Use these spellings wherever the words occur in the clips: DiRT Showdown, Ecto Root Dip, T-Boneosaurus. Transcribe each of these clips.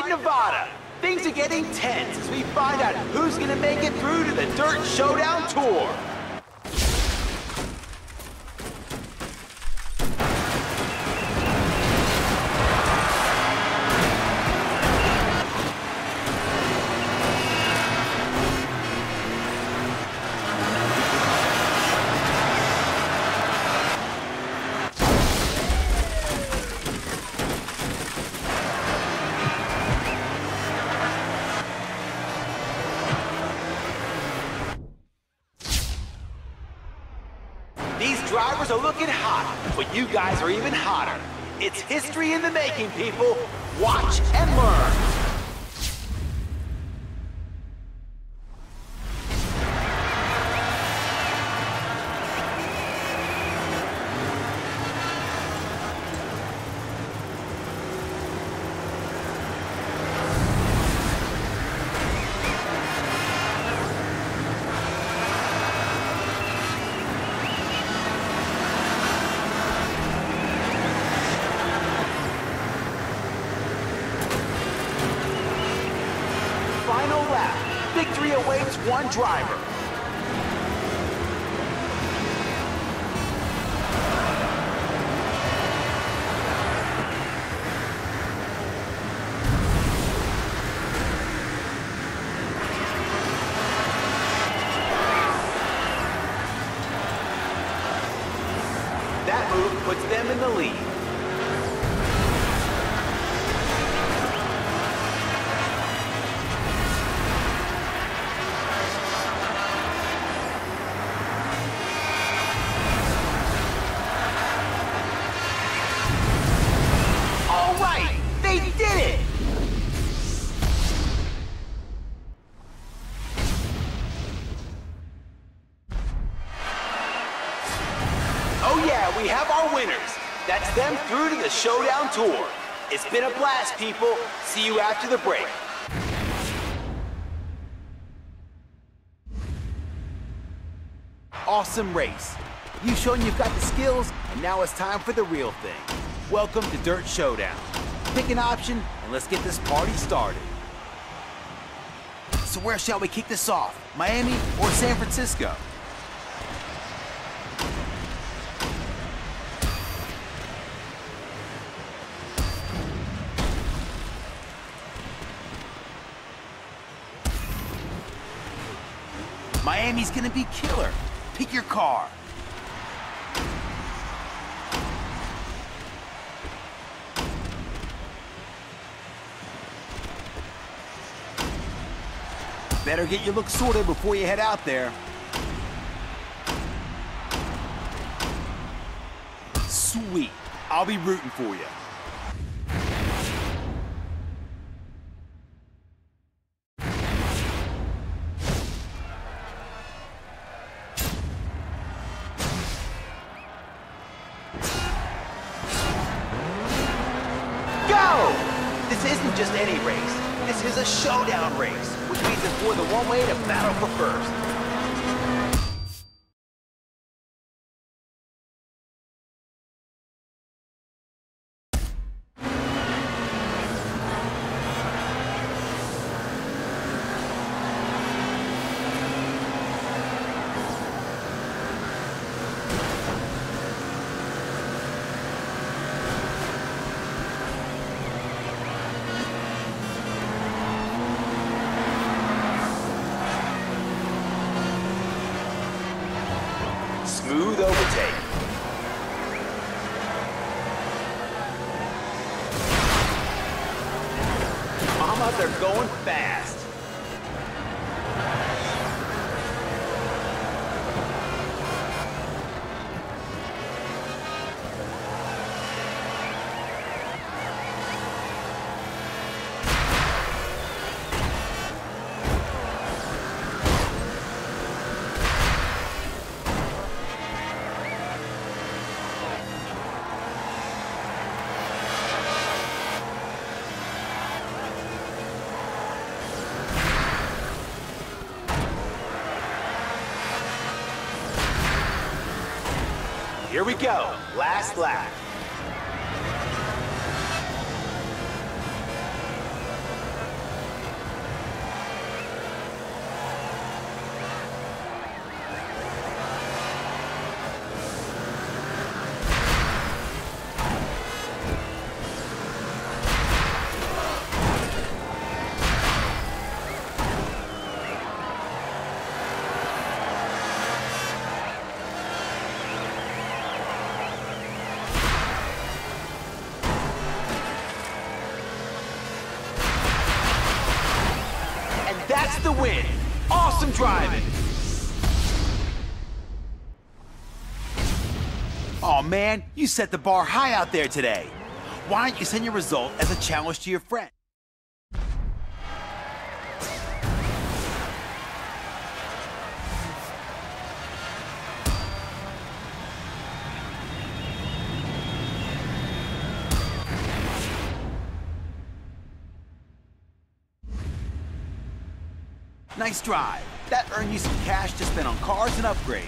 Flight, Nevada. Things are getting tense as we find out who's gonna make it through to the DiRT Showdown Tour. These drivers are looking hot, but you guys are even hotter. It's history in the making, people. Watch and learn. Final lap. Victory awaits one driver. That move puts them in the lead. We have our winners. That's them through to the Showdown Tour. It's been a blast, people. See you after the break. Awesome race. You've shown you've got the skills, and now it's time for the real thing. Welcome to DiRT Showdown. Pick an option, and let's get this party started. So where shall we kick this off? Miami or San Francisco? Miami's gonna be killer. Pick your car. Better get your look sorted before you head out there. Sweet. I'll be rooting for you. This isn't just any race. This is a showdown race, which means it's more than one way to battle for first. Smooth overtake. Mama, they're going fast. Here we go, last lap. gets the win. Awesome driving. Oh man, you set the bar high out there today. Why don't you send your result as a challenge to your friend? Nice drive. That earned you some cash to spend on cars and upgrades.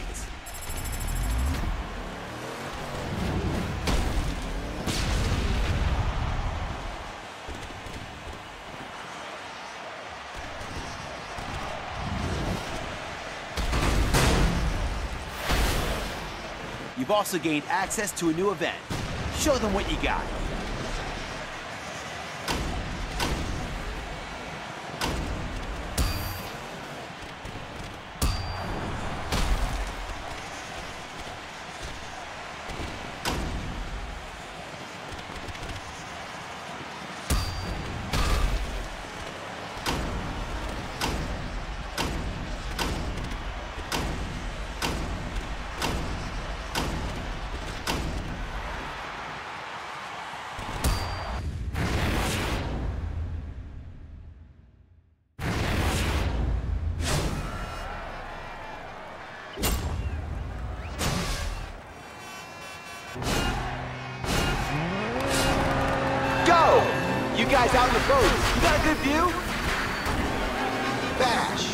You've also gained access to a new event. Show them what you got. You guys out in the boat, you got a good view? Bash!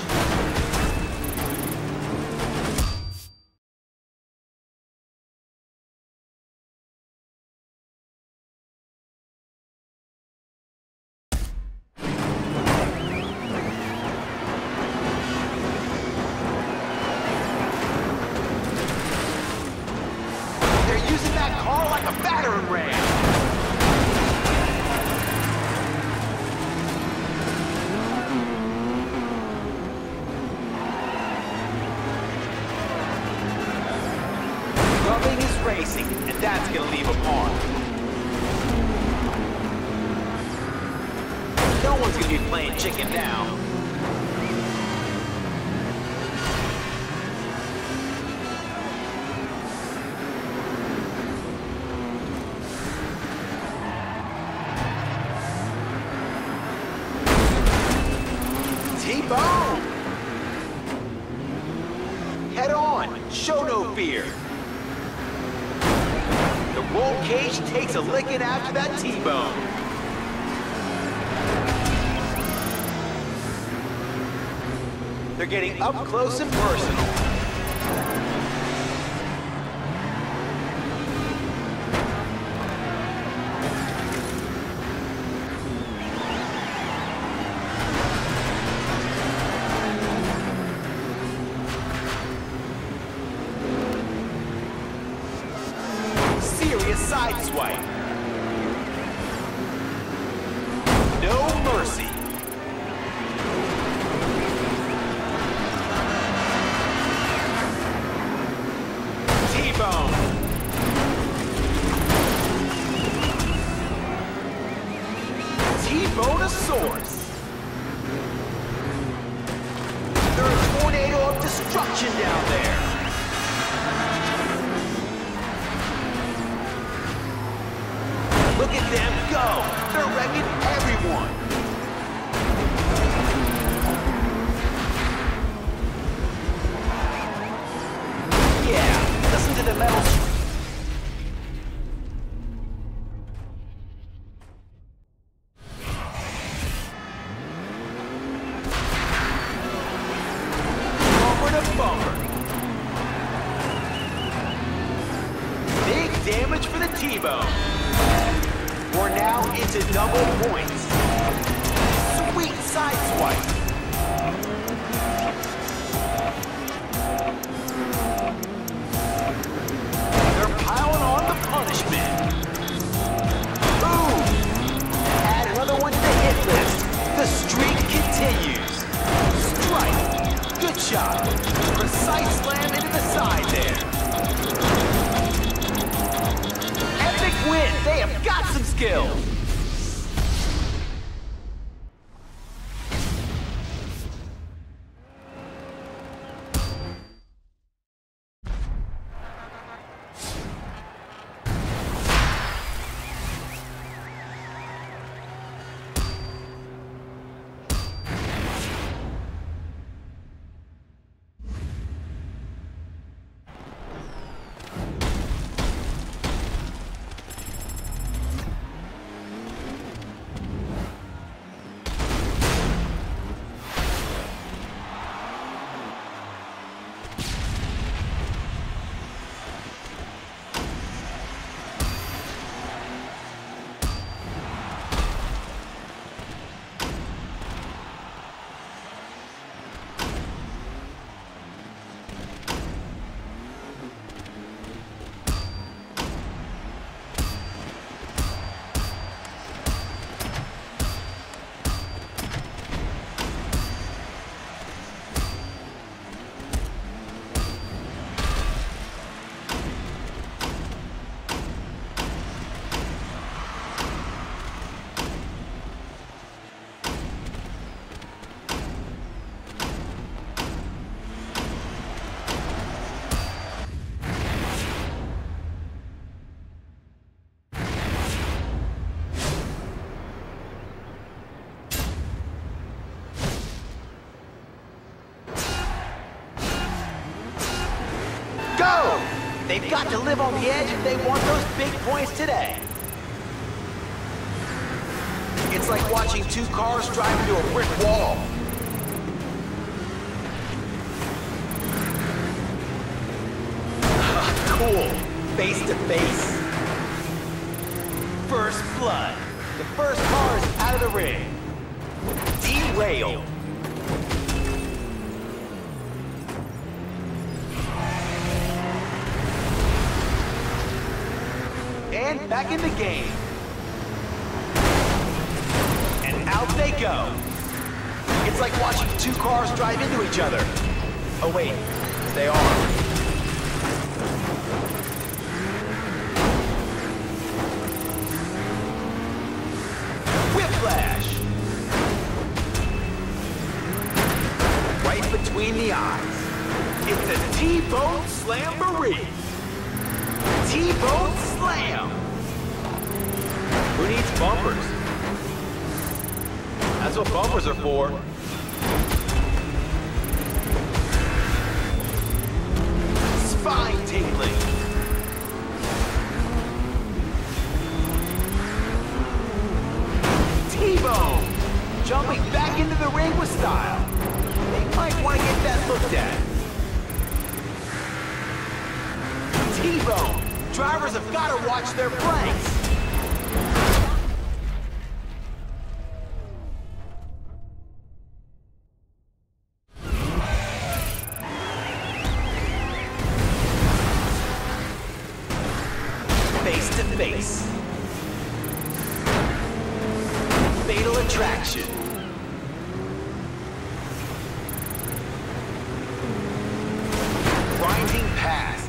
They're using that car like a battering ram! Loving is racing, and that's gonna leave a mark. No one's gonna be playing chicken now. T-Bone! Head on, show no fear. The roll cage takes a licking after that T-Bone. They're getting up close and personal. Sideswipe. No mercy. T-Bone. T-Boneosaurus. There's a tornado of destruction down there. Look at them go! They're wrecking everyone! Yeah, listen to the metal scream. Bumper to bumper. Big damage for the T-Bone. We're now into double points. Sweet sideswipe. They're piling on the punishment. Boom! Add another one to the hit list. The streak continues. Strike. Good shot. Precise slam into the side there. Epic win. They have got some skill. go! They've got to live on the edge if they want those big points today. It's like watching two cars drive into a brick wall. Cool. Face to face. First blood. The first car is out of the ring. Derailed. And back in the game. And out they go. It's like watching two cars drive into each other. Oh wait, they are. Between the eyes. It's a T-bone slamboree. T-bone slam. Who needs bumpers? That's what bumpers are for. Spine tingling. T-bone. Jumping back into the ring with style. Might want to get that looked at. T-bone. Drivers have got to watch their brakes. Face to face. Fatal attraction. Past.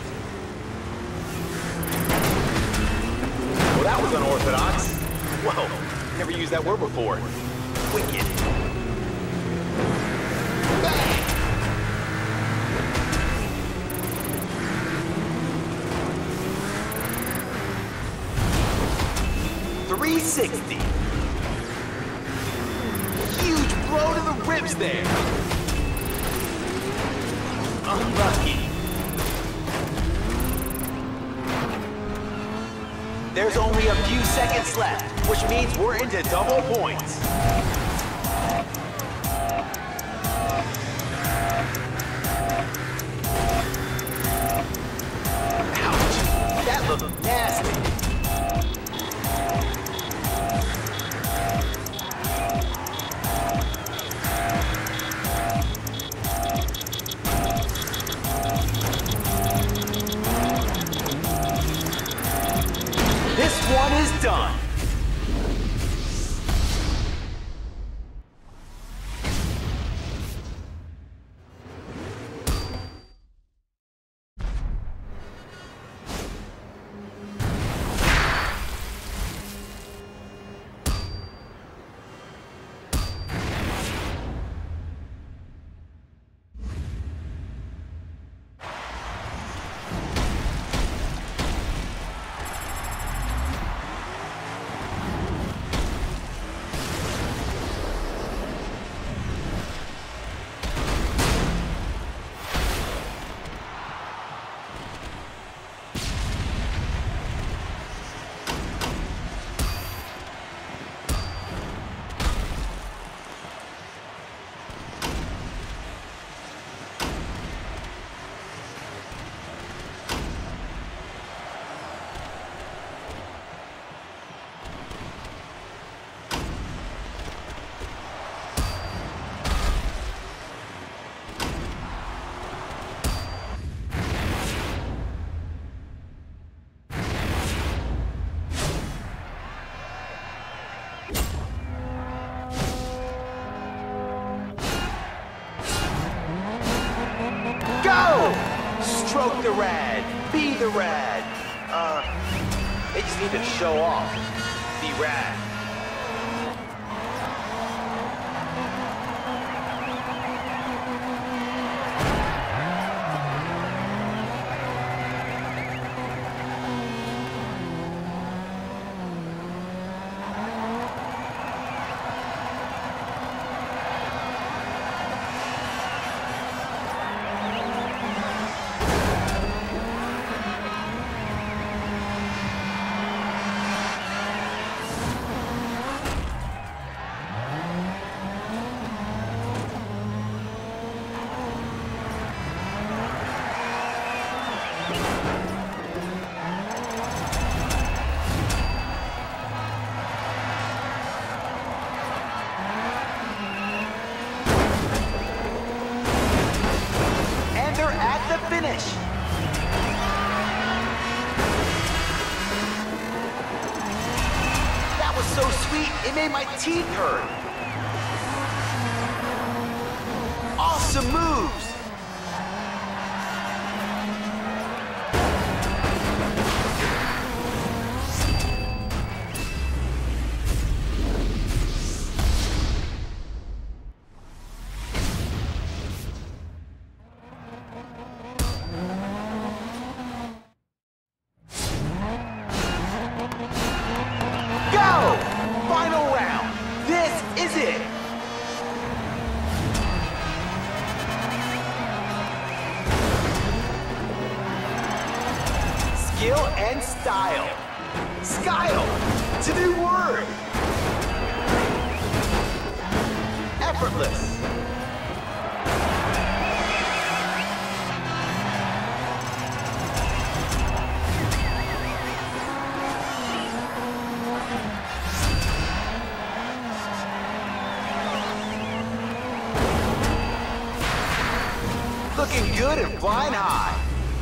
Well, that was unorthodox. Whoa, never used that word before. Wicked. Bang! 360. Huge blow to the ribs there. Unlucky. There's only a few seconds left, which means we're into double points. Ouch, that looked nasty. One is done. Stroke the rad, be the rad. They just need to show off. Be rad. sweet, it made my teeth hurt. Awesome moves. Skill and style. Skyle! It's a new word! Effortless. Looking good and flying high.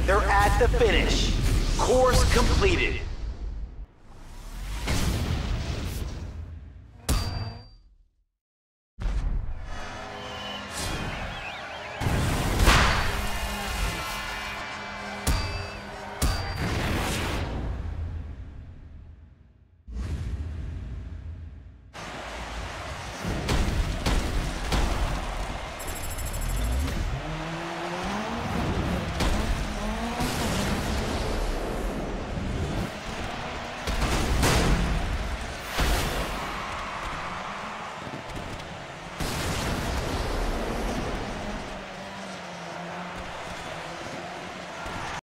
They're at the finish. Course completed.